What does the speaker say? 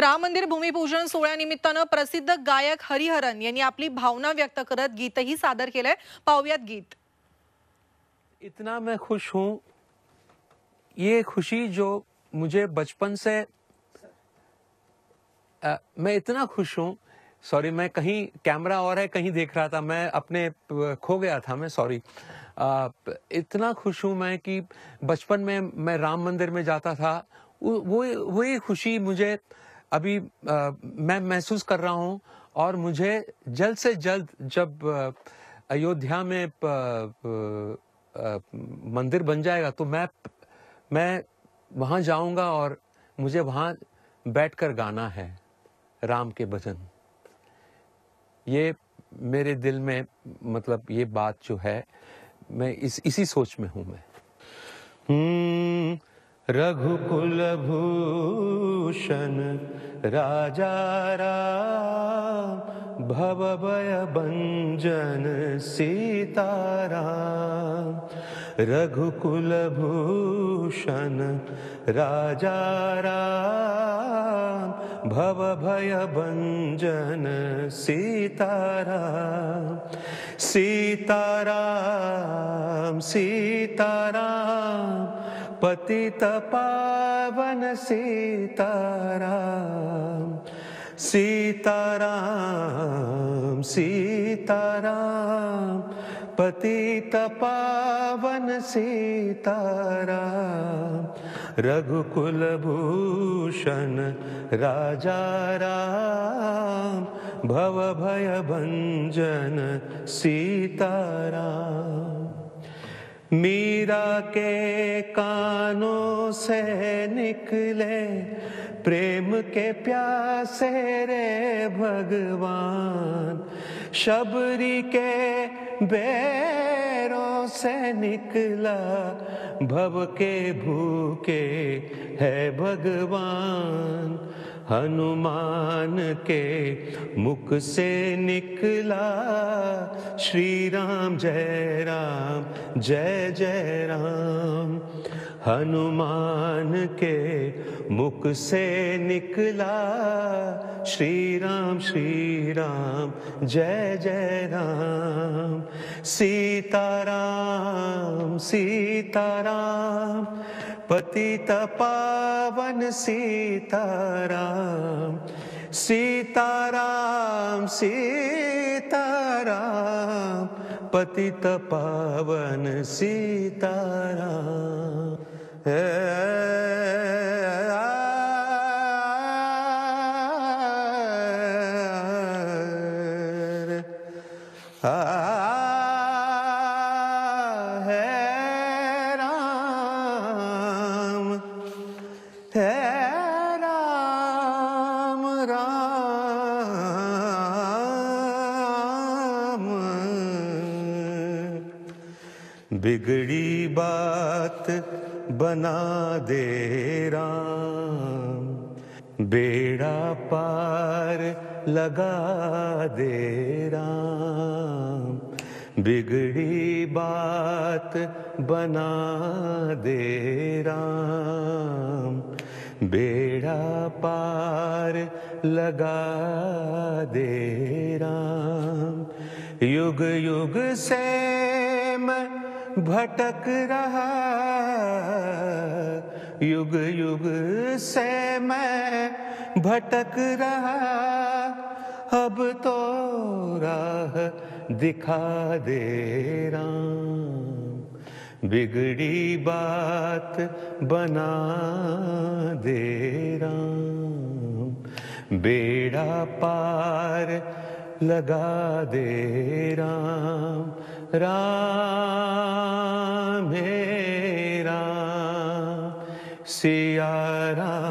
राम मंदिर भूमिपूजन सोहळ्यानिमित्तानं प्रसिद्ध गायक हरिहरन यांनी आपली भावना व्यक्त करत गीतही सादर केलंय। पाहुयात गीत। इतना मैं खुश हूँ, ये खुशी जो मुझे बचपन से मैं इतना खुश हूँ, सॉरी मैं कहीं कैमरा और है कहीं देख रहा था, मैं अपने खो गया था, मैं सॉरी। इतना खुश हूँ मैं कि बचपन में मैं राम मंदिर में जाता था, वही खुशी मुझे अभी मैं महसूस कर रहा हूँ। और मुझे जल्द से जल्द जब अयोध्या में मंदिर बन जाएगा तो मैं वहाँ जाऊँगा और मुझे वहाँ बैठकर गाना है राम के भजन। ये मेरे दिल में, मतलब ये बात जो है, मैं इसी सोच में हूँ मैं। रघुकुल भूषण राजा राम, भवभय भंजन सीताराम। रघुकुल भूषण राजा राम, भवभय भंजन सीताराम। सीताराम सीताराम, पतित पावन सीताराम। सीताराम सीताराम, पतित पावन सीताराम। रघुकुल भूषण राजा राम, भवभय भंजन सीताराम। मीरा के कानों से निकले प्रेम के प्यासे रे भगवान, शबरी के बैरों से निकला भव के भूखे है भगवान। हनुमान के मुख से निकला श्री राम जय राम जय जय राम। हनुमान के मुख से निकला श्री राम जय जय राम। सीताराम सीताराम, पतित पावन सीताराम। सीताराम सीताराम, पतित पावन सीताराम। बिगड़ी बात बना दे राम, बेड़ा पार लगा दे राम। बिगड़ी बात बना दे राम, बेड़ा पार लगा दे राम। युग युग से मैं भटक रहा, युग युग से मैं भटक रहा, अब तो राह दिखा दे राम। बिगड़ी बात बना दे राम, बेड़ा पार लगा दे राम। राम हे राम सिया राम।